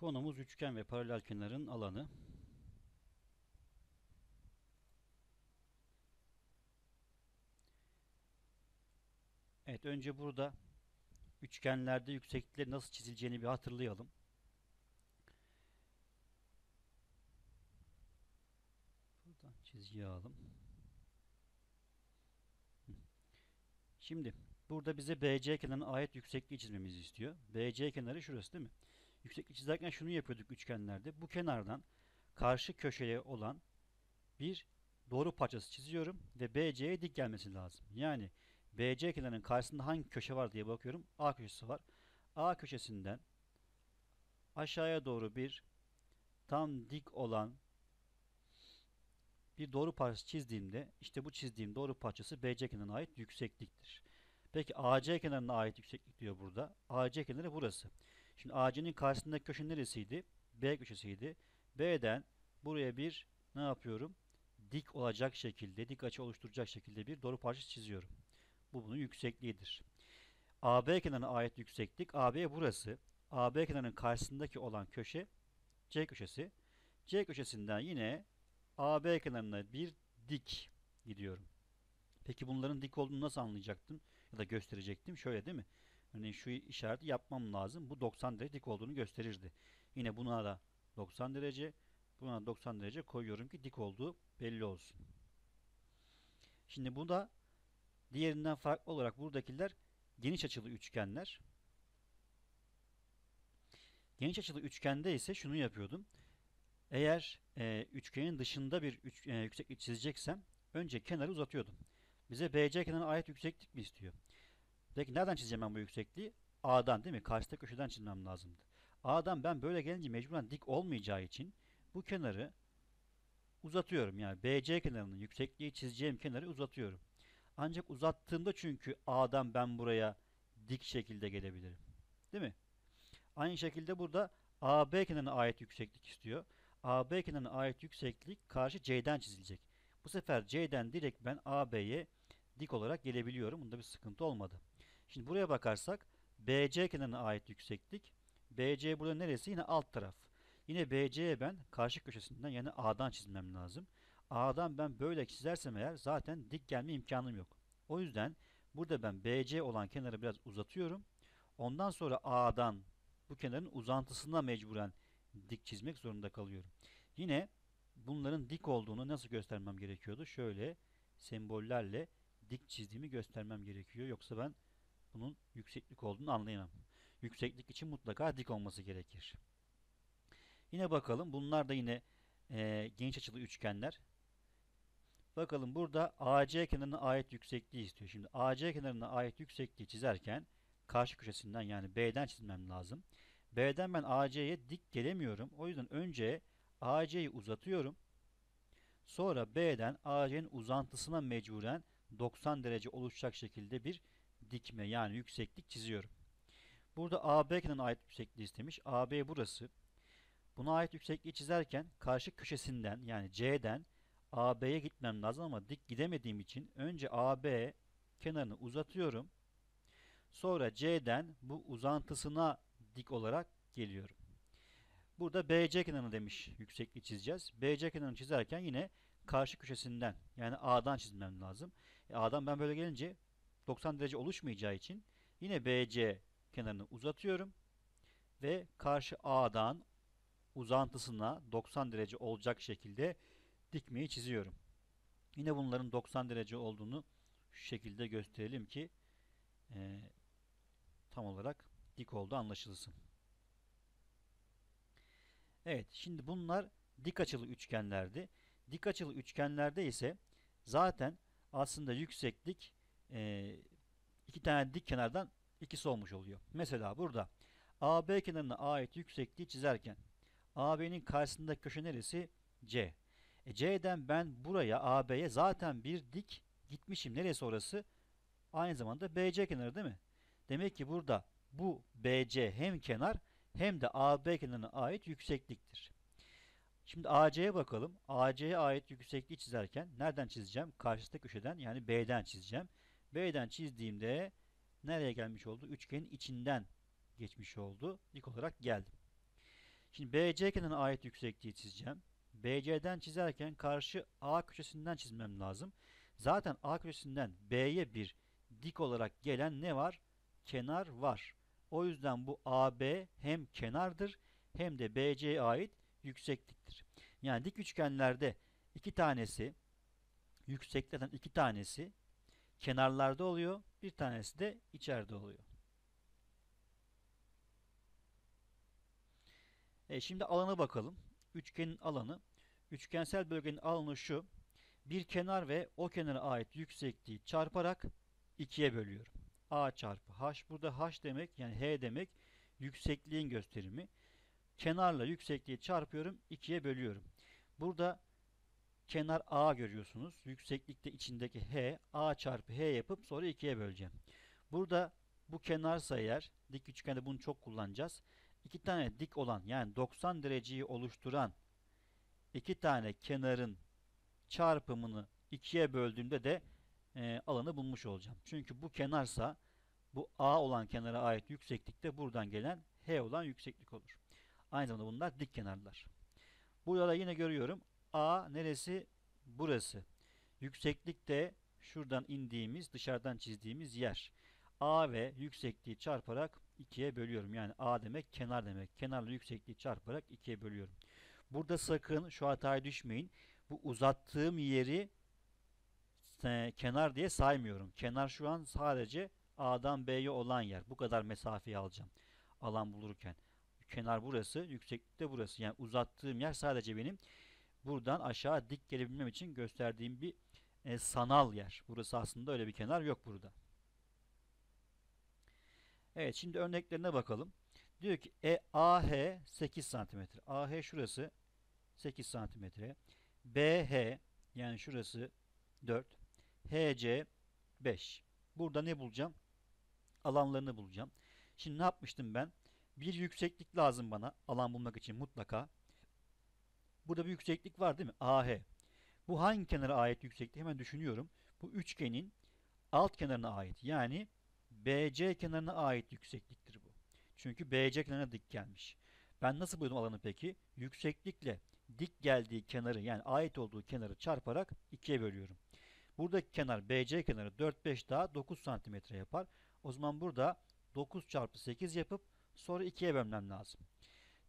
Konumuz üçgen ve paralel kenarın alanı. Evet, önce burada üçgenlerde yükseklikleri nasıl çizileceğini bir hatırlayalım. Buradan çizgiyi alalım. Şimdi burada bize BC kenarına ait yüksekliği çizmemizi istiyor. BC kenarı şurası değil mi? Yükseklik çizerken şunu yapıyorduk üçgenlerde. Bu kenardan karşı köşeye olan bir doğru parçası çiziyorum ve BC'ye dik gelmesi lazım. Yani BC kenarının karşısında hangi köşe var diye bakıyorum. A köşesi var. A köşesinden aşağıya doğru bir tam dik olan bir doğru parçası çizdiğimde işte bu çizdiğim doğru parçası BC kenarına ait yüksekliktir. Peki AC kenarına ait yükseklik diyor burada. AC kenarı burası. Şimdi AC'nin karşısındaki köşe neresiydi? B köşesiydi. B'den buraya bir ne yapıyorum? Dik olacak şekilde, dik açı oluşturacak şekilde bir doğru parçası çiziyorum. Bu bunun yüksekliğidir. AB kenarına ait yükseklik AB burası. AB kenarının karşısındaki olan köşe C köşesi. C köşesinden yine AB kenarına bir dik gidiyorum. Peki bunların dik olduğunu nasıl anlayacaktım ya da gösterecektim? Şöyle değil mi? Örneğin şu işareti yapmam lazım. Bu 90 derece dik olduğunu gösterirdi. Yine buna da 90 derece, buna da 90 derece koyuyorum ki dik olduğu belli olsun. Şimdi bu da diğerinden farklı olarak buradakiler geniş açılı üçgenler. Geniş açılı üçgende ise şunu yapıyordum. Eğer üçgenin dışında bir yükseklik çizeceksem önce kenarı uzatıyordum. Bize BC kenarına ait yükseklik mi istiyor? Peki nereden çizeceğim ben bu yüksekliği? A'dan değil mi? Karşıda köşeden çizmem lazımdı. A'dan ben böyle gelince mecburen dik olmayacağı için bu kenarı uzatıyorum. Yani BC kenarının yüksekliği çizeceğim kenarı uzatıyorum. Ancak uzattığımda çünkü A'dan ben buraya dik şekilde gelebilirim. Değil mi? Aynı şekilde burada AB kenarına ait yükseklik istiyor. AB kenarına ait yükseklik karşı C'den çizilecek. Bu sefer C'den direkt ben AB'ye dik olarak gelebiliyorum. Bunda bir sıkıntı olmadı. Şimdi buraya bakarsak BC kenarına ait yükseklik. BC burada neresi? Yine alt taraf. Yine BC'ye ben karşı köşesinden yani A'dan çizmem lazım. A'dan ben böyle çizersem eğer zaten dik gelme imkanım yok. O yüzden burada ben BC olan kenarı biraz uzatıyorum. Ondan sonra A'dan bu kenarın uzantısına mecburen dik çizmek zorunda kalıyorum. Yine bunların dik olduğunu nasıl göstermem gerekiyordu? Şöyle sembollerle dik çizdiğimi göstermem gerekiyor. Yoksa ben bunun yükseklik olduğunu anlayamam. Yükseklik için mutlaka dik olması gerekir. Yine bakalım. Bunlar da yine geniş açılı üçgenler. Bakalım burada AC kenarına ait yüksekliği istiyor. Şimdi AC kenarına ait yüksekliği çizerken karşı köşesinden yani B'den çizmem lazım. B'den ben AC'ye dik gelemiyorum. O yüzden önce AC'yi uzatıyorum. Sonra B'den AC'nin uzantısına mecburen 90 derece oluşacak şekilde bir dikme yani yükseklik çiziyorum. Burada AB kenarına ait yüksekliği istemiş. AB burası. Buna ait yüksekliği çizerken karşı köşesinden yani C'den AB'ye gitmem lazım ama dik gidemediğim için önce AB kenarını uzatıyorum. Sonra C'den bu uzantısına dik olarak geliyorum. Burada BC kenarını demiş yüksekliği çizeceğiz. BC kenarını çizerken yine karşı köşesinden yani A'dan çizmem lazım. A'dan ben böyle gelince 90 derece oluşmayacağı için yine BC kenarını uzatıyorum. Ve karşı A'dan uzantısına 90 derece olacak şekilde dikmeyi çiziyorum. Yine bunların 90 derece olduğunu şu şekilde gösterelim ki tam olarak dik olduğu anlaşılsın. Evet, şimdi bunlar dik açılı üçgenlerdi. Dik açılı üçgenlerde ise zaten aslında yükseklik iki tane dik kenardan ikisi olmuş oluyor. Mesela burada AB kenarına ait yüksekliği çizerken AB'nin karşısındaki köşe neresi? C. C'den ben buraya AB'ye zaten bir dik gitmişim. Neresi orası? Aynı zamanda BC kenarı değil mi? Demek ki burada bu BC hem kenar hem de AB kenarına ait yüksekliktir. Şimdi AC'ye bakalım. AC'ye ait yüksekliği çizerken nereden çizeceğim? Karşıdaki köşeden yani B'den çizeceğim. B'den çizdiğimde nereye gelmiş oldu? Üçgenin içinden geçmiş oldu. Dik olarak geldim. Şimdi BC kenarına ait yüksekliği çizeceğim. BC'den çizerken karşı A köşesinden çizmem lazım. Zaten A köşesinden B'ye bir dik olarak gelen ne var? Kenar var. O yüzden bu AB hem kenardır hem de BC'ye ait yüksekliktir. Yani dik üçgenlerde iki tanesi, yükseklerden iki tanesi kenarlarda oluyor, bir tanesi de içeride oluyor. Şimdi alana bakalım. Üçgenin alanı. Üçgensel bölgenin alanı şu. Bir kenar ve o kenara ait yüksekliği çarparak ikiye bölüyorum. A çarpı H. Burada H demek, yani H demek yüksekliğin gösterimi. Kenarla yüksekliği çarpıyorum. İkiye bölüyorum. Burada kenar A görüyorsunuz. Yükseklikte içindeki H. A çarpı H yapıp sonra ikiye böleceğim. Burada bu kenarsa eğer, dik üçgende bunu çok kullanacağız. İki tane dik olan, yani 90 dereceyi oluşturan iki tane kenarın çarpımını ikiye böldüğümde de alanı bulmuş olacağım. Çünkü bu kenarsa bu A olan kenara ait yükseklikte buradan gelen H olan yükseklik olur. Aynı zamanda bunlar dik kenarlar. Burada da yine görüyorum. A neresi? Burası. Yükseklik de şuradan indiğimiz, dışarıdan çizdiğimiz yer. A ve yüksekliği çarparak ikiye bölüyorum. Yani A demek kenar demek. Kenarla yüksekliği çarparak ikiye bölüyorum. Burada sakın şu hataya düşmeyin. Bu uzattığım yeri kenar diye saymıyorum. Kenar şu an sadece A'dan B'ye olan yer. Bu kadar mesafeyi alacağım alan bulurken. Kenar burası, yükseklik de burası. Yani uzattığım yer sadece benim buradan aşağı dik gelebilmem için gösterdiğim bir sanal yer. Burası aslında öyle bir kenar yok burada. Evet, şimdi örneklerine bakalım. Diyor ki AH 8 cm. AH şurası 8 cm. BH, yani şurası 4. HC 5. Burada ne bulacağım? Alanlarını bulacağım. Şimdi ne yapmıştım ben? Bir yükseklik lazım bana alan bulmak için mutlaka. Burada bir yükseklik var değil mi? AH. Bu hangi kenara ait yükseklik? Hemen düşünüyorum. Bu üçgenin alt kenarına ait. Yani BC kenarına ait yüksekliktir bu. Çünkü BC kenarına dik gelmiş. Ben nasıl buldum alanı peki? Yükseklikle dik geldiği kenarı, yani ait olduğu kenarı çarparak ikiye bölüyorum. Buradaki kenar BC kenarı 4, 5 daha 9 cm yapar. O zaman burada 9 çarpı 8 yapıp sonra ikiye bölmem lazım.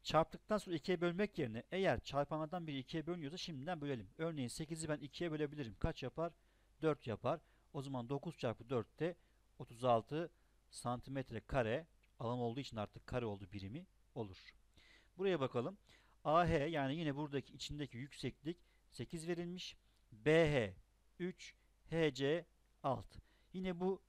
Çarptıktan sonra ikiye bölmek yerine, eğer çarpanlardan biri ikiye bölünüyorsa şimdiden bölelim. Örneğin 8'i ben ikiye bölebilirim. Kaç yapar? 4 yapar. O zaman 9 çarpı 4'te 36 santimetre kare, alan olduğu için artık kare oldu birimi, olur. Buraya bakalım. AH, yani yine buradaki içindeki yükseklik 8 verilmiş. BH 3, HC 6. Yine bu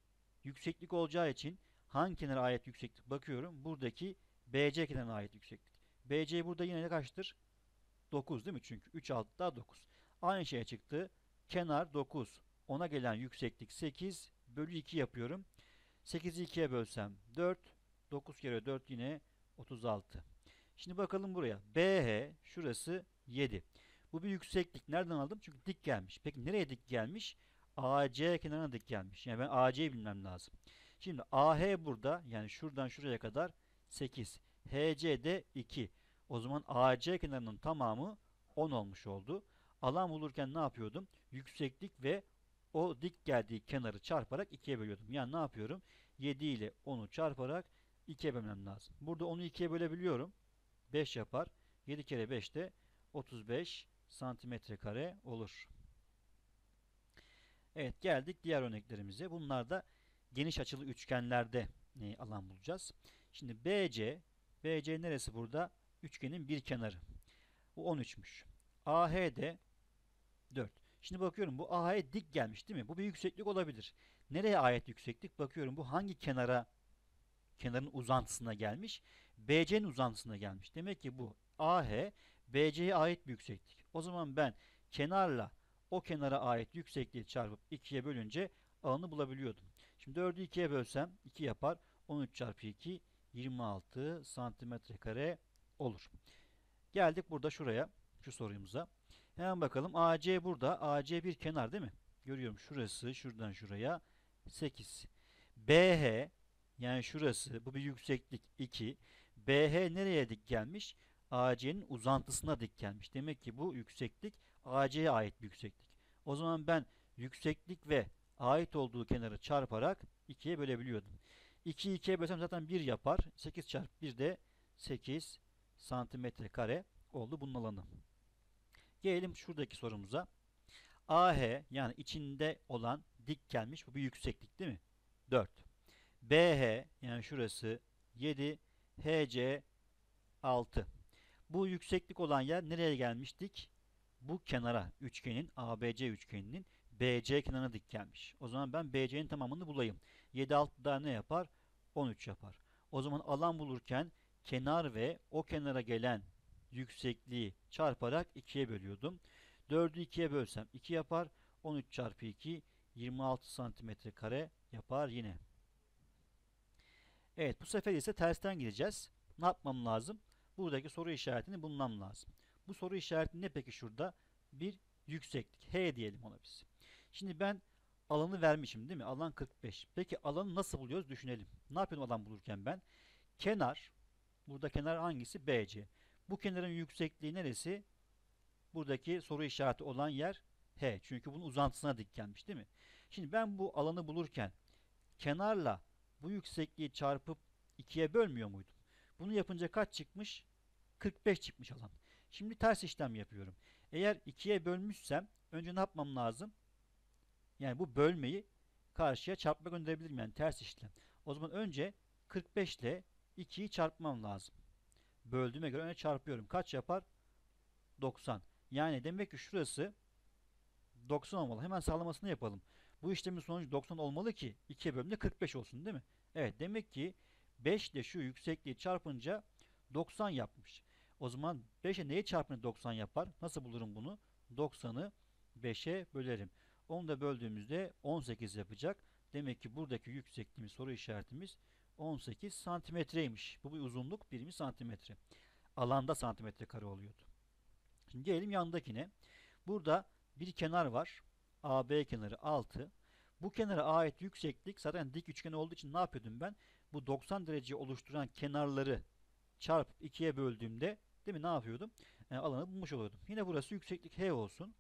yükseklik olacağı için hangi kenara ait yükseklik bakıyorum. Buradaki BC kenarına ait yükseklik. BC burada yine kaçtır? 9 değil mi? Çünkü 3, 6 daha 9. Aynı şeye çıktı. Kenar 9. Ona gelen yükseklik 8 bölü 2 yapıyorum. 8'i 2'ye bölsem 4. 9 kere 4 yine 36. Şimdi bakalım buraya. BH şurası 7. Bu bir yükseklik. Nereden aldım? Çünkü dik gelmiş. Peki nereye dik gelmiş? AC kenarına dik gelmiş. Yani ben AC'yi bilmem lazım. Şimdi AH burada, yani şuradan şuraya kadar 8. HC de 2. O zaman AC kenarının tamamı 10 olmuş oldu. Alan bulurken ne yapıyordum? Yükseklik ve o dik geldiği kenarı çarparak ikiye bölüyordum. Yani ne yapıyorum? 7 ile 10'u çarparak ikiye bölmem lazım. Burada onu ikiye bölebiliyorum. 5 yapar. 7 kere 5 de 35 santimetre kare olur. Evet, geldik diğer örneklerimize. Bunlar da geniş açılı üçgenlerde alan bulacağız. Şimdi BC neresi burada? Üçgenin bir kenarı. Bu 13'müş. AH de 4. Şimdi bakıyorum bu AH'ye dik gelmiş değil mi? Bu bir yükseklik olabilir. Nereye ait yükseklik? Bakıyorum bu hangi kenarın uzantısına gelmiş? BC'nin uzantısına gelmiş. Demek ki bu AH BC'ye ait bir yükseklik. O zaman ben kenarla o kenara ait yüksekliği çarpıp 2'ye bölünce alanı bulabiliyordum. Şimdi 4'ü 2'ye bölsem 2 yapar. 13 çarpı 2 26 santimetre kare olur. Geldik burada şuraya, şu sorumuza. Hemen bakalım. AC burada. AC bir kenar değil mi? Görüyorum şurası, şuradan şuraya 8. BH, yani şurası, bu bir yükseklik 2. BH nereye dik gelmiş? AC'nin uzantısına dik gelmiş. Demek ki bu yükseklik AC'ye ait bir yükseklik. O zaman ben yükseklik ve ait olduğu kenarı çarparak 2'ye bölebiliyordum. 2'yi 2'ye bölsem zaten 1 yapar. 8 çarpı 1 de 8 santimetre kare oldu bunun alanı. Gelelim şuradaki sorumuza. AH, yani içinde olan dik gelmiş. Bu bir yükseklik değil mi? 4. BH, yani şurası 7. HC 6. Bu yükseklik olan yer nereye gelmiştik? Bu kenara, üçgenin, ABC üçgeninin BC kenarına dik gelmiş. O zaman ben BC'nin tamamını bulayım. 7 6 daha ne yapar? 13 yapar. O zaman alan bulurken kenar ve o kenara gelen yüksekliği çarparak 2'ye bölüyordum. 4'ü 2'ye bölsem 2 yapar. 13 çarpı 2 26 santimetre kare yapar yine. Evet, bu sefer ise tersten gideceğiz. Ne yapmam lazım? Buradaki soru işaretini bulmam lazım. Bu soru işareti ne peki şurada? Bir yükseklik. H diyelim ona biz. Şimdi ben alanı vermişim değil mi? Alan 45. Peki alanı nasıl buluyoruz? Düşünelim. Ne yapıyorum alan bulurken ben? Kenar. Burada kenar hangisi? BC. Bu kenarın yüksekliği neresi? Buradaki soru işareti olan yer H. Çünkü bunun uzantısına dik gelmiş değil mi? Şimdi ben bu alanı bulurken kenarla bu yüksekliği çarpıp 2'ye bölmüyor muydum? Bunu yapınca kaç çıkmış? 45 çıkmış alan. Şimdi ters işlem yapıyorum. Eğer 2'ye bölmüşsem önce ne yapmam lazım? Yani bu bölmeyi karşıya çarpma gönderebilirim. Yani ters işlem. O zaman önce 45 ile 2'yi çarpmam lazım. Böldüğüme göre öne çarpıyorum. Kaç yapar? 90. Yani demek ki şurası 90 olmalı. Hemen sağlamasını yapalım. Bu işlemin sonucu 90 olmalı ki 2'ye bölümde 45 olsun değil mi? Evet, demek ki 5 ile şu yüksekliği çarpınca 90 yapmış. O zaman 5'e neyi çarpınca 90 yapar? Nasıl bulurum bunu? 90'ı 5'e bölerim. Onu da böldüğümüzde 18 yapacak. Demek ki buradaki yüksekliğimiz, soru işaretimiz 18 santimetreymiş. Bu bir uzunluk birimi santimetre. Alanda santimetre kare oluyordu. Şimdi gelelim yandakine. Burada bir kenar var. AB kenarı 6. Bu kenara ait yükseklik zaten dik üçgen olduğu için ne yapıyordum ben? Bu 90 dereceyi oluşturan kenarları çarpıp 2'ye böldüğümde değil mi ne yapıyordum? Yani alanı bulmuş oluyordum. Yine burası yükseklik H olsun.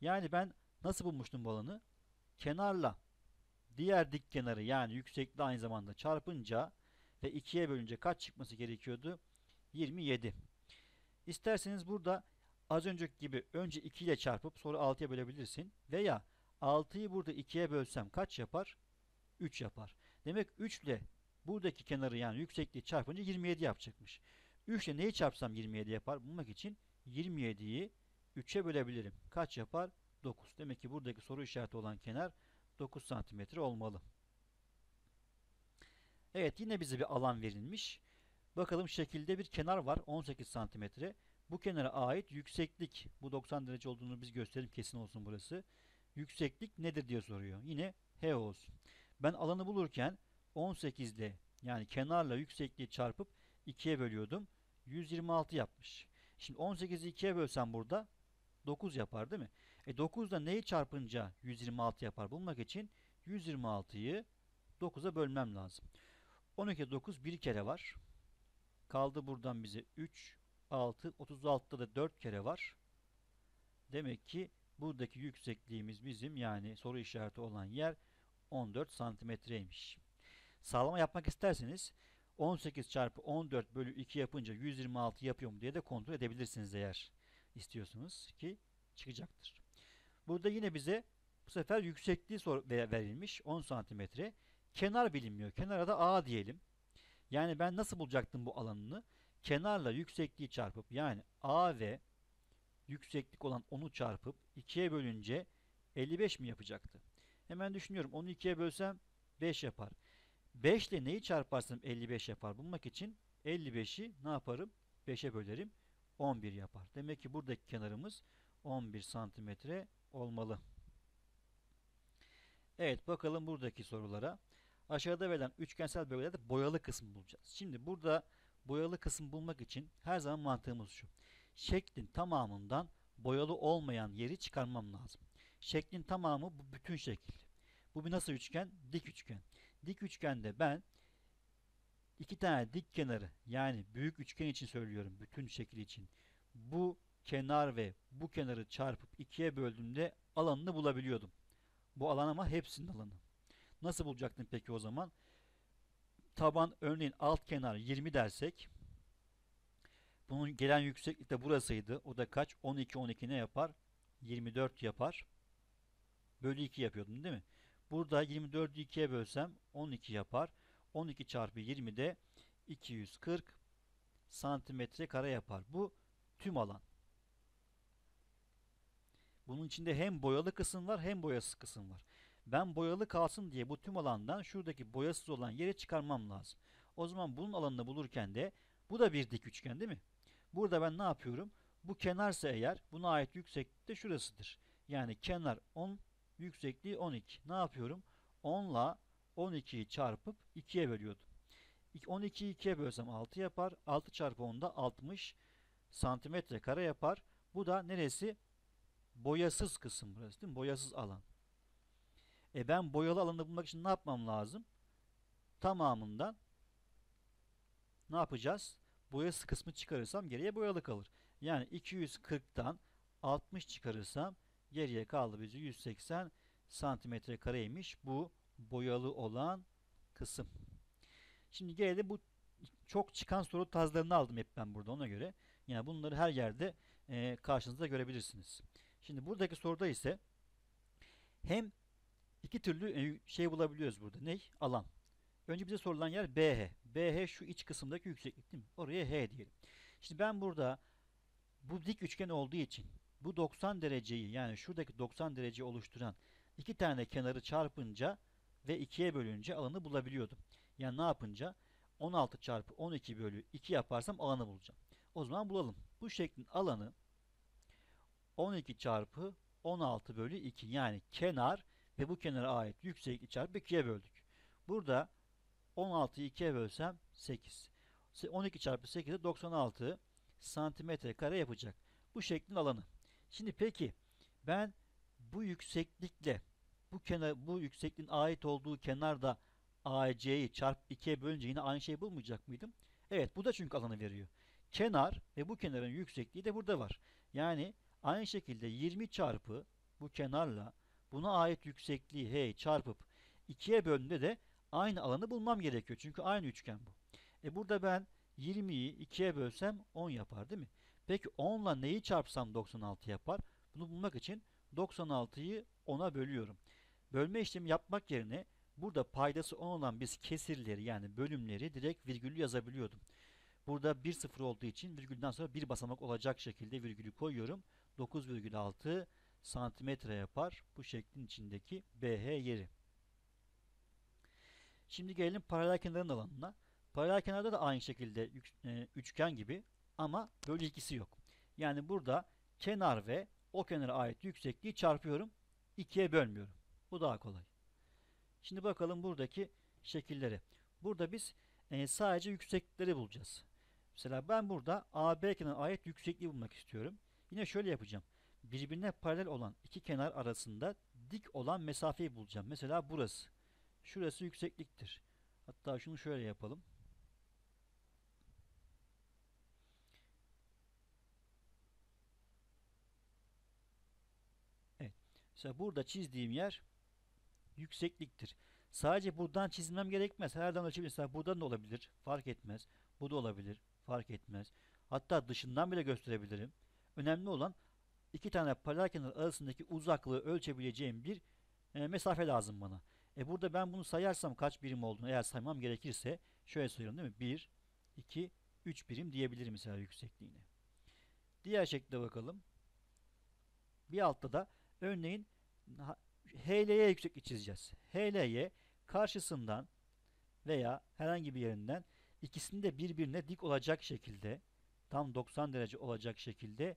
Yani ben nasıl bulmuştum bu alanı? Kenarla diğer dik kenarı, yani yüksekliği aynı zamanda çarpınca ve 2'ye bölünce kaç çıkması gerekiyordu? 27. İsterseniz burada az önceki gibi önce 2 ile çarpıp sonra 6'ya bölebilirsin. Veya 6'yı burada 2'ye bölsem kaç yapar? 3 yapar. Demek 3 ile buradaki kenarı, yani yüksekliği çarpınca 27 yapacakmış. 3 ile neyi çarpsam 27 yapar? Bulmak için 27'yi 3'e bölebilirim. Kaç yapar? 9. Demek ki buradaki soru işareti olan kenar 9 santimetre olmalı. Evet, yine bize bir alan verilmiş. Bakalım, şekilde bir kenar var 18 santimetre. Bu kenara ait yükseklik, bu 90 derece olduğunu biz gösterelim, kesin olsun burası. Yükseklik nedir diye soruyor. Yine H olsun. Ben alanı bulurken 18'de, yani kenarla yüksekliği çarpıp 2'ye bölüyordum. 126 yapmış. Şimdi 18'i 2'ye bölsem burada 9 yapar değil mi? 9'da neyi çarpınca 126 yapar? Bulmak için 126'yı 9'a bölmem lazım. 12'de 9 bir kere var. Kaldı buradan bize 3, 6, 36'da da 4 kere var. Demek ki buradaki yüksekliğimiz bizim, yani soru işareti olan yer 14 santimetreymiş. Sağlama yapmak isterseniz 18 çarpı 14 bölü 2 yapınca 126 yapıyor mu diye de kontrol edebilirsiniz eğer istiyorsunuz, ki çıkacaktır. Burada yine bize bu sefer yüksekliği verilmiş 10 santimetre. Kenar bilinmiyor. Kenara da A diyelim. Yani ben nasıl bulacaktım bu alanını? Kenarla yüksekliği çarpıp, yani A ve yükseklik olan 10'u çarpıp 2'ye bölünce 55 mi yapacaktı? Hemen düşünüyorum. 10'u 2'ye bölsem 5 yapar. 5 ile neyi çarparsam 55 yapar. Bulmak için 55'i ne yaparım? 5'e bölerim. 11 yapar. Demek ki buradaki kenarımız 11 santimetre olmalı. Evet, bakalım buradaki sorulara. Aşağıda verilen üçgensel bölgelerde boyalı kısmı bulacağız. Şimdi burada boyalı kısmı bulmak için her zaman mantığımız şu. Şeklin tamamından boyalı olmayan yeri çıkarmam lazım. Şeklin tamamı bu bütün şekil. Bu bir nasıl üçgen? Dik üçgen. Dik üçgende ben İki tane dik kenarı, yani büyük üçgen için söylüyorum, bütün şekil için. Bu kenar ve bu kenarı çarpıp ikiye böldüğümde alanını bulabiliyordum. Bu alan ama hepsinin alanı. Nasıl bulacaktım peki o zaman? Taban örneğin alt kenar 20 dersek, bunun gelen yükseklik de burasıydı. O da kaç? 12, 12 ne yapar? 24 yapar. Bölü 2 yapıyordum değil mi? Burada 24'ü 2'ye bölsem 12 yapar. 12 çarpı 20 de 240 santimetre kare yapar. Bu tüm alan. Bunun içinde hem boyalı kısım var hem boyasız kısım var. Ben boyalı kalsın diye bu tüm alandan şuradaki boyasız olan yere çıkarmam lazım. O zaman bunun alanını bulurken de bu da bir dik üçgen değil mi? Burada ben ne yapıyorum? Bu kenarsa eğer buna ait yükseklik de şurasıdır. Yani kenar 10, yüksekliği 12. Ne yapıyorum? 10 ile 12'yi çarpıp 2'ye bölüyordum. 12'yi 2'ye bölsem 6 yapar. 6 çarpı 10'da 60 santimetre kare yapar. Bu da neresi? Boyasız kısım burası değil mi? Boyasız alan. Ben boyalı alanı bulmak için ne yapmam lazım? Tamamından ne yapacağız? Boyasız kısmı çıkarırsam geriye boyalı kalır. Yani 240'tan 60 çıkarırsam geriye kaldı bize 180 santimetre kareymiş bu boyalı olan kısım. Şimdi gelelim bu çok çıkan soru tarzlarını aldım hep ben burada, ona göre. Yani bunları her yerde karşınızda görebilirsiniz. Şimdi buradaki soruda ise hem iki türlü şey bulabiliyoruz burada. Ne? Alan. Önce bize sorulan yer BH. BH şu iç kısımdaki yükseklik değil mi? Oraya H diyelim. Şimdi ben burada bu dik üçgen olduğu için bu 90 dereceyi, yani şuradaki 90 dereceyi oluşturan iki tane kenarı çarpınca ve 2'ye bölünce alanı bulabiliyordum. Yani ne yapınca? 16 çarpı 12 bölü 2 yaparsam alanı bulacağım. O zaman bulalım. Bu şeklin alanı 12 çarpı 16 bölü 2, yani kenar ve bu kenara ait yükseklik çarpı 2'ye böldük. Burada 16'yı 2'ye bölsem 8. 12 çarpı 8'e 96 santimetre kare yapacak. Bu şeklin alanı. Şimdi peki ben bu yükseklikle bu yüksekliğin ait olduğu kenarda AC'yi çarp 2'ye bölünce yine aynı şeyi bulmayacak mıydım? Evet, bu da çünkü alanı veriyor. Kenar ve bu kenarın yüksekliği de burada var. Yani aynı şekilde 20 çarpı bu kenarla buna ait yüksekliği H çarpıp 2'ye bölünde de aynı alanı bulmam gerekiyor. Çünkü aynı üçgen bu. Burada ben 20'yi 2'ye bölsem 10 yapar değil mi? Peki 10 ile neyi çarpsam 96 yapar? Bunu bulmak için 96'yı 10'a bölüyorum. Bölme işlemi yapmak yerine burada paydası 10 olan biz kesirleri, yani bölümleri direkt virgüllü yazabiliyordum. Burada 1,0 olduğu için virgülden sonra bir basamak olacak şekilde virgülü koyuyorum. 9,6 santimetre yapar bu şeklin içindeki BH yeri. Şimdi gelelim paralel kenarın alanına. Paralel kenarda da aynı şekilde üçgen gibi ama bölü ikisi yok. Yani burada kenar ve o kenara ait yüksekliği çarpıyorum. 2'ye bölmüyorum. Bu daha kolay. Şimdi bakalım buradaki şekilleri. Burada biz sadece yükseklikleri bulacağız. Mesela ben burada AB kenarına ait yüksekliği bulmak istiyorum. Yine şöyle yapacağım. Birbirine paralel olan iki kenar arasında dik olan mesafeyi bulacağım. Mesela burası. Şurası yüksekliktir. Hatta şunu şöyle yapalım. Evet. Mesela burada çizdiğim yer yüksekliktir. Sadece buradan çizmem gerekmez. Herden ölçebilirim. Mesela buradan da olabilir. Fark etmez. Bu da olabilir. Fark etmez. Hatta dışından bile gösterebilirim. Önemli olan iki tane paralel kenar arasındaki uzaklığı ölçebileceğim bir mesafe lazım bana. Burada ben bunu sayarsam kaç birim olduğunu, eğer saymam gerekirse şöyle sayıyorum değil mi? 1, 2, 3 birim diyebilirim mesela yüksekliğine. Diğer şekilde bakalım. Bir altta da örneğin HL'ye yükseklik çizeceğiz. HL'ye karşısından veya herhangi bir yerinden ikisini de birbirine dik olacak şekilde, tam 90 derece olacak şekilde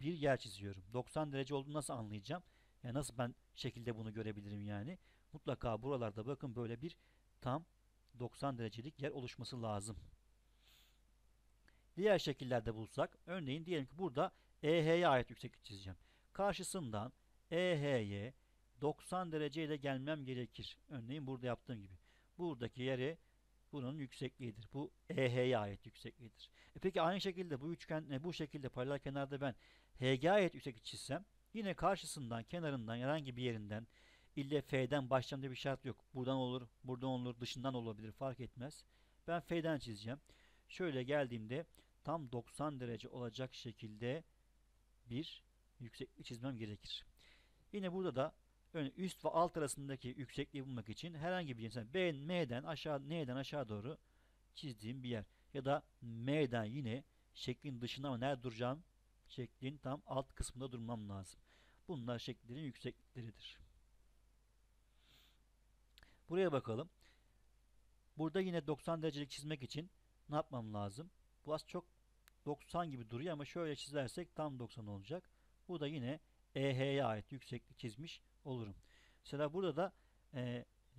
bir yer çiziyorum. 90 derece olduğunu nasıl anlayacağım? Yani nasıl ben şekilde bunu görebilirim yani? Mutlaka buralarda bakın böyle bir tam 90 derecelik yer oluşması lazım. Diğer şekillerde bulsak, örneğin diyelim ki burada EH'ye ait yükseklik çizeceğim. Karşısından EH'ye 90 dereceyle gelmem gerekir. Örneğin burada yaptığım gibi. Buradaki yere bunun yüksekliğidir. Bu EH'ye ait yüksekliğidir. Peki aynı şekilde bu üçgen bu şekilde paralel kenarda ben HG'ye ait yükseklik çizsem yine karşısından, kenarından, herhangi bir yerinden ille F'den başlayacağım diye bir şart yok. Buradan olur, buradan olur, dışından olabilir, fark etmez. Ben F'den çizeceğim. Şöyle geldiğimde tam 90 derece olacak şekilde bir yükseklik çizmem gerekir. Yine burada da üst ve alt arasındaki yüksekliği bulmak için herhangi bir cinsten B, M'den aşağı, N'den aşağı doğru çizdiğim bir yer. Ya da M'den yine şeklin dışına ama nerede duracağım? Şeklin tam alt kısmında durmam lazım. Bunlar şekillerin yükseklikleridir. Buraya bakalım. Burada yine 90 derecelik çizmek için ne yapmam lazım? Bu az çok 90 gibi duruyor ama şöyle çizersek tam 90 olacak. Bu da yine EH'ye ait yükseklik çizmiş olurum. Mesela burada da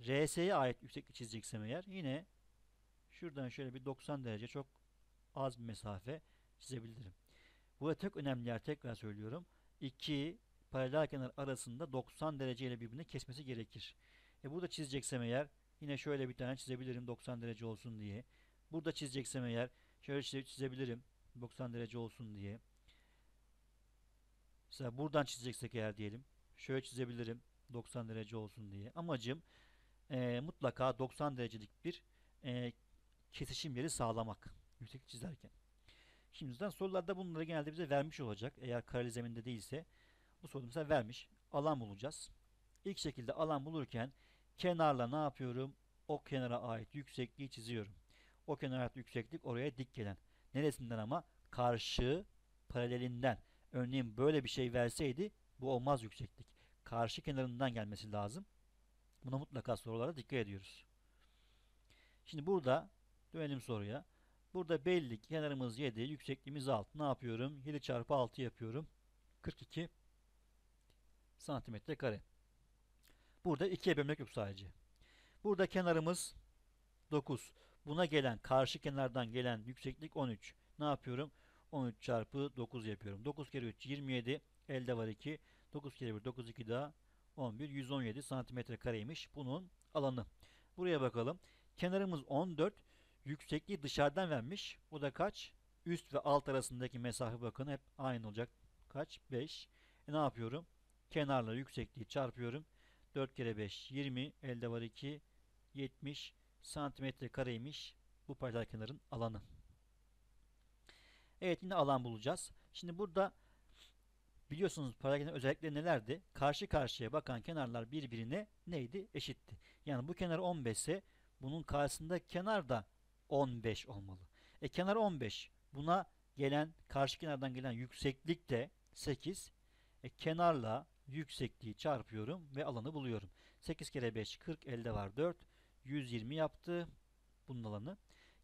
RS'ye ait yükseklik çizeceksem eğer yine şuradan şöyle bir 90 derece çok az bir mesafe çizebilirim. Burada tek önemli yer, tekrar söylüyorum, iki paralel kenar arasında 90 derece ile birbirini kesmesi gerekir. Burada çizeceksem eğer yine şöyle bir tane çizebilirim 90 derece olsun diye. Burada çizeceksem eğer şöyle çizebilirim 90 derece olsun diye. Mesela buradan çizeceksek eğer diyelim şöyle çizebilirim 90 derece olsun diye. Amacım mutlaka 90 derecelik bir kesişim yeri sağlamak yükseklik çizerken. Şimdiden sorularda bunları genelde bize vermiş olacak. Eğer kareli zeminde değilse bu soruda mesela vermiş. Alan bulacağız. İlk şekilde alan bulurken kenarla ne yapıyorum? O kenara ait yüksekliği çiziyorum. O kenara ait yükseklik oraya dik gelen. Neresinden ama? Karşı paralelinden. Örneğin böyle bir şey verseydi bu olmaz yükseklik. Karşı kenarından gelmesi lazım. Buna mutlaka sorulara dikkat ediyoruz. Şimdi burada dönelim soruya. Burada belli ki kenarımız 7, yüksekliğimiz 6. Ne yapıyorum? 7 çarpı 6 yapıyorum. 42 santimetre kare. Burada 2'ye bölmek yok sadece. Burada kenarımız 9. Buna gelen, karşı kenardan gelen yükseklik 13. Ne yapıyorum? 13 çarpı 9 yapıyorum. 9 kere 3, 27. Elde var 2. 9 kere 1, 9, 2 daha 11. 117 santimetre kareymiş bunun alanı. Buraya bakalım. Kenarımız 14. Yüksekliği dışarıdan vermiş. Bu da kaç? Üst ve alt arasındaki mesafe bakın hep aynı olacak. Kaç? 5. Ne yapıyorum? Kenarla yüksekliği çarpıyorum. 4 kere 5 20. Elde var 2. 70 santimetre kareymiş bu paralel kenarın alanı. Evet, yine alan bulacağız. Şimdi burada biliyorsunuz paralel kenar özellikleri nelerdi? Karşı karşıya bakan kenarlar birbirine neydi? Eşitti. Yani bu kenar 15 ise bunun karşısında kenar da 15 olmalı. Kenar 15. Buna gelen, karşı kenardan gelen yükseklik de 8. Kenarla yüksekliği çarpıyorum ve alanı buluyorum. 8 kere 5 40, elde var 4. 120 yaptı bunun alanı.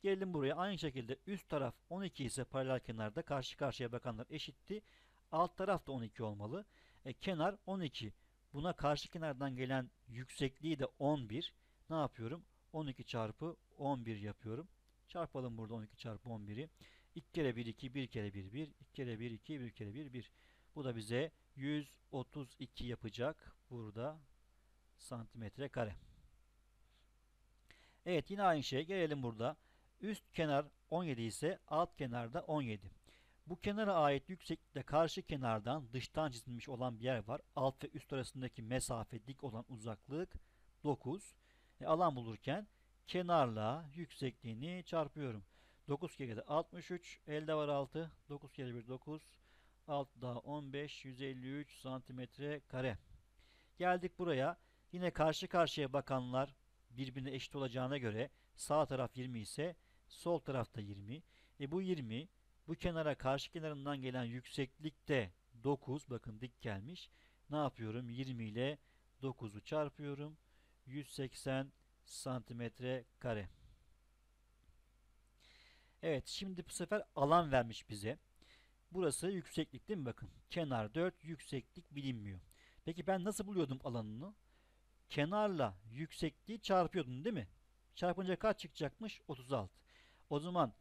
Gelelim buraya. Aynı şekilde üst taraf 12 ise paralel kenarda karşı karşıya bakanlar eşitti. Alt taraf da 12 olmalı. Kenar 12. Buna karşı kenardan gelen yüksekliği de 11. Ne yapıyorum? 12 çarpı 11 yapıyorum. Çarpalım burada 12 çarpı 11'i. 2 kere 1 2, 1 kere 1 1, 2 kere 1 2, 1 kere 1 1. Bu da bize 132 yapacak burada santimetre kare. Evet, yine aynı şey. Gelelim burada. Üst kenar 17 ise alt kenarda 17. Bu kenara ait yükseklikte karşı kenardan dıştan çizilmiş olan bir yer var. Alt ve üst arasındaki mesafe dik olan uzaklık 9. Alan bulurken kenarla yüksekliğini çarpıyorum. 9 kere de 63. Elde var 6. 9 kere 1 9. 6 daha 15. 153 santimetre kare. Geldik buraya. Yine karşı karşıya bakanlar birbirine eşit olacağına göre sağ taraf 20 ise sol tarafta 20. Bu 20. Bu kenara karşı kenarından gelen yükseklik de 9. Bakın dik gelmiş. Ne yapıyorum? 20 ile 9'u çarpıyorum. 180 santimetre kare. Evet, şimdi bu sefer alan vermiş bize. Burası yükseklik değil mi? Bakın kenar 4, yükseklik bilinmiyor. Peki ben nasıl buluyordum alanını? Kenarla yüksekliği çarpıyordum değil mi? Çarpınca kaç çıkacakmış? 36. O zaman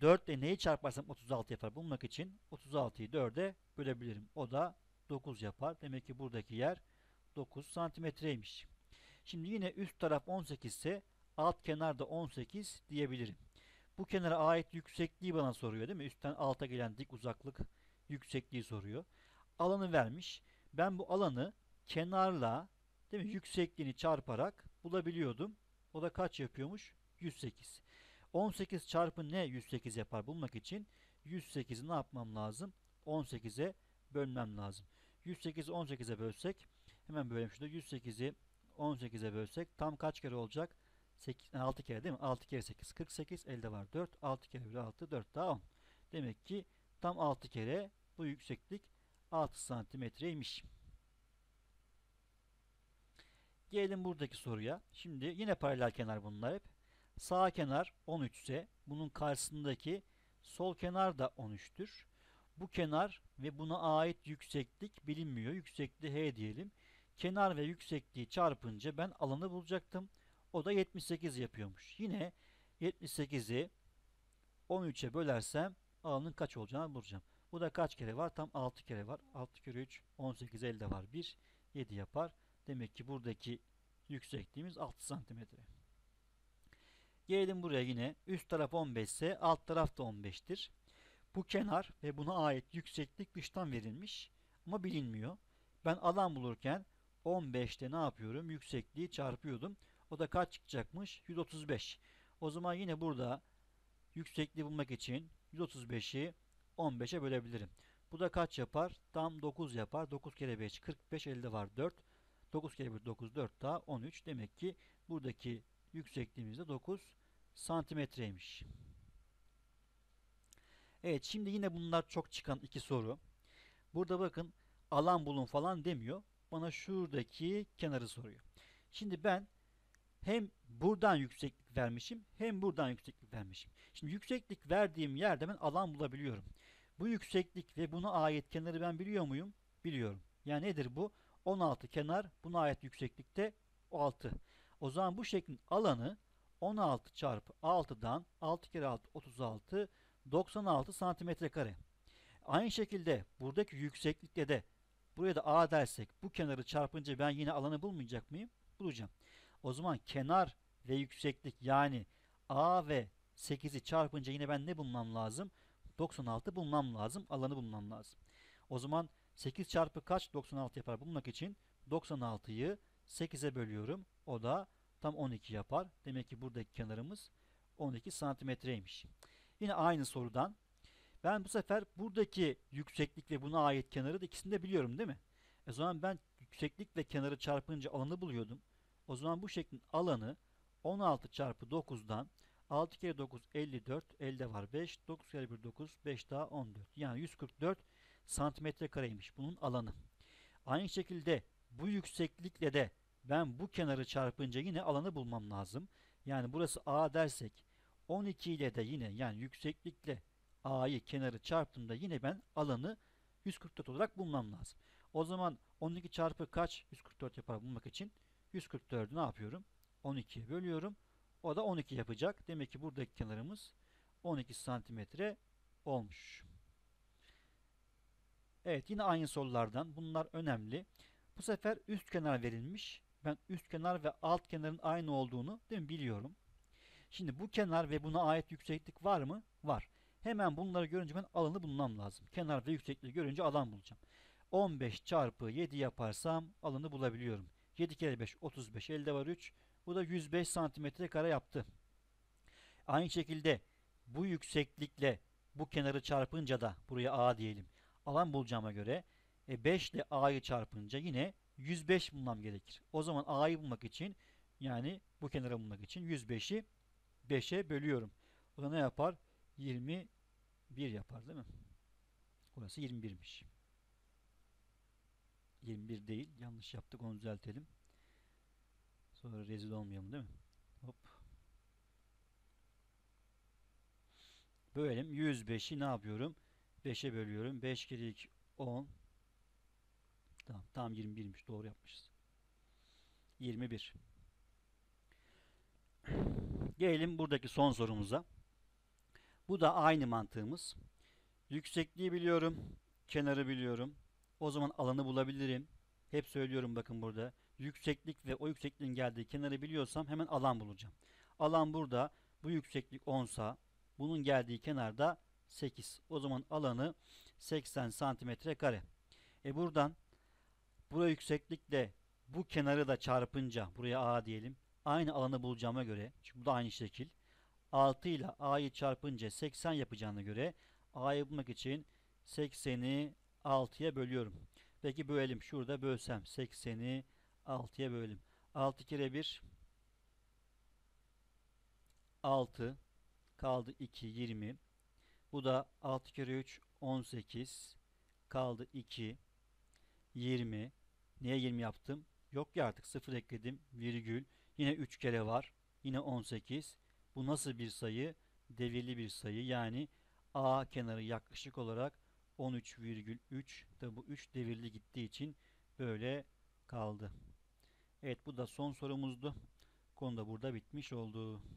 4 ile neyi çarparsam 36 yapar, bulmak için 36'yı 4'e bölebilirim. O da 9 yapar. Demek ki buradaki yer 9 santimetreymiş. Şimdi yine üst taraf 18 ise alt kenar da 18 diyebilirim. Bu kenara ait yüksekliği bana soruyor değil mi? Üstten alta gelen dik uzaklık yüksekliği soruyor. Alanı vermiş. Ben bu alanı kenarla değil mi, yüksekliğini çarparak bulabiliyordum. O da kaç yapıyormuş? 108. 18 çarpı ne 108 yapar bulmak için? 108'i ne yapmam lazım? 18'e bölmem lazım. 108'i 18'e bölsek, hemen bölelim şurada. 108'i 18'e bölsek tam kaç kere olacak? 8, 6 kere değil mi? 6 kere 8, 48. Elde var 4. 6 kere 1, 6, 4 daha 10. Demek ki tam 6 kere bu yükseklik 6 santimetreymiş. Gelelim buradaki soruya. Şimdi yine paralel kenar bunlar hep. Sağ kenar 13 ise bunun karşısındaki sol kenar da 13'tür. Bu kenar ve buna ait yükseklik bilinmiyor. Yüksekliği H diyelim. Kenar ve yüksekliği çarpınca ben alanı bulacaktım. O da 78 yapıyormuş. Yine 78'i 13'e bölersem alanın kaç olacağını bulacağım. Bu da kaç kere var? Tam 6 kere var. 6 kere 3, 18, elde var 1, 7 yapar. Demek ki buradaki yüksekliğimiz 6 santimetre. Gelelim buraya yine. Üst taraf 15 ise alt taraf da 15'tir. Bu kenar ve buna ait yükseklik dıştan verilmiş ama bilinmiyor. Ben alan bulurken 15'te ne yapıyorum? Yüksekliği çarpıyordum. O da kaç çıkacakmış? 135. O zaman yine burada yüksekliği bulmak için 135'i 15'e bölebilirim. Bu da kaç yapar? Tam 9 yapar. 9 kere 5, 45, elde var 4. 9 kere 1, 9, 4 daha 13. Demek ki buradaki yüksekliğimiz de 9 santimetreymiş. Evet, şimdi yine bunlar çok çıkan iki soru. Burada bakın alan bulun falan demiyor. Bana şuradaki kenarı soruyor. Şimdi ben hem buradan yükseklik vermişim hem buradan yükseklik vermişim. Şimdi yükseklik verdiğim yerde ben alan bulabiliyorum. Bu yükseklik ve buna ait kenarı ben biliyor muyum? Biliyorum. Yani nedir bu? 16 kenar, buna ait yükseklikte 6. O zaman bu şeklin alanı 16 çarpı 6'dan 6 kere 6 36, 96 santimetre kare. Aynı şekilde buradaki yükseklikte de buraya da A dersek bu kenarı çarpınca ben yine alanı bulmayacak mıyım? Bulacağım. O zaman kenar ve yükseklik yani A ve 8'i çarpınca yine ben ne bulmam lazım? 96 bulmam lazım. Alanı bulmam lazım. O zaman 8 çarpı kaç? 96 yapar. Bulmak için 96'yı 8'e bölüyorum. O da tam 12 yapar. Demek ki buradaki kenarımız 12 santimetreymiş. Yine aynı sorudan. Ben bu sefer buradaki yükseklik ve buna ait kenarı da ikisini de biliyorum değil mi? O zaman ben yükseklik ve kenarı çarpınca alanı buluyordum. O zaman bu şeklin alanı 16 çarpı 9'dan 6 kere 9 54, elde var 5, 9 kere 1 9, 5 daha 14. Yani 144 santimetre kareymiş bunun alanı. Aynı şekilde bu yükseklikle de ben bu kenarı çarpınca yine alanı bulmam lazım. Yani burası A dersek 12 ile de yine yani yükseklikle A'yı kenarı çarptığımda yine ben alanı 144 olarak bulmam lazım. O zaman 12 çarpı kaç? 144 yapar. Bulmak için 144'ü ne yapıyorum? 12'ye bölüyorum. O da 12 yapacak. Demek ki buradaki kenarımız 12 santimetre olmuş. Evet, yine aynı sorulardan. Bunlar önemli. Bu sefer üst kenar verilmiş. Ben üst kenar ve alt kenarın aynı olduğunu değil mi biliyorum. Şimdi bu kenar ve buna ait yükseklik var mı? Var. Hemen bunları görünce ben alanı bulmam lazım. Kenar ve yüksekliği görünce alan bulacağım. 15 çarpı 7 yaparsam alanı bulabiliyorum. 7 kere 5 35, elde var 3. Bu da 105 santimetre kare yaptı. Aynı şekilde bu yükseklikle bu kenarı çarpınca da buraya A diyelim. Alan bulacağıma göre 5 ile A'yı çarpınca yine 105 bulmam gerekir. O zaman A'yı bulmak için yani bu kenarı bulmak için 105'i 5'e bölüyorum. O da ne yapar? 21 yapar değil mi? Burası 21'miş. 21 değil. Yanlış yaptık. Onu düzeltelim. Sonra rezil olmayalım değil mi? Hop. Bölelim. 105'i ne yapıyorum? 5'e bölüyorum. 5 kere 2 10. Tamam. Tam 21'miş. Doğru yapmışız. 21. Gelelim buradaki son sorumuza. Bu da aynı mantığımız. Yüksekliği biliyorum. Kenarı biliyorum. O zaman alanı bulabilirim. Hep söylüyorum bakın burada. Yükseklik ve o yüksekliğin geldiği kenarı biliyorsam hemen alan bulacağım. Alan burada. Bu yükseklik 10'sa bunun geldiği kenarda 8. O zaman alanı 80 santimetre kare. Buradan buraya yükseklikle bu kenarı da çarpınca buraya A diyelim. Aynı alanı bulacağıma göre, çünkü bu da aynı şekil. 6 ile A'yı çarpınca 80 yapacağına göre A'yı bulmak için 80'i 6'ya bölüyorum. Peki bölelim. Şurada bölsem 80'i 6'ya bölelim. 6 kere 1 6 kaldı 2 20. Bu da 6 kere 3 18 kaldı 2 20. Niye 20 yaptım? Yok ya, artık 0 ekledim, virgül. Yine 3 kere var. Yine 18. Bu nasıl bir sayı? Devirli bir sayı. Yani A kenarı yaklaşık olarak 13,3. Tabi bu 3 devirli gittiği için böyle kaldı. Evet, bu da son sorumuzdu. Konu da burada bitmiş oldu.